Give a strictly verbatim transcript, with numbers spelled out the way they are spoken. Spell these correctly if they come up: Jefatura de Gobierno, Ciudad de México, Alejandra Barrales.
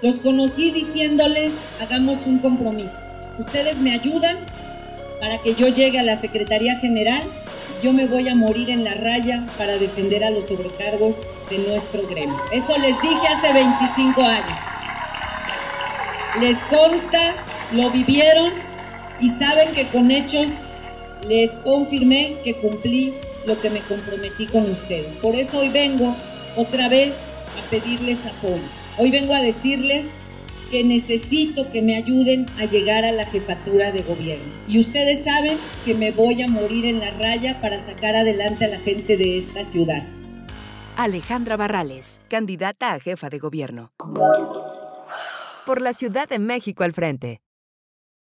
Los conocí diciéndoles, hagamos un compromiso. Ustedes me ayudan para que yo llegue a la Secretaría General. Yo me voy a morir en la raya para defender a los sobrecargos de nuestro gremio. Eso les dije hace veinticinco años. Les consta, lo vivieron y saben que con hechos les confirmé que cumplí lo que me comprometí con ustedes. Por eso hoy vengo otra vez a pedirles apoyo. Hoy vengo a decirles que necesito que me ayuden a llegar a la jefatura de gobierno. Y ustedes saben que me voy a morir en la raya para sacar adelante a la gente de esta ciudad. Alejandra Barrales, candidata a jefa de gobierno. Por la Ciudad de México al frente.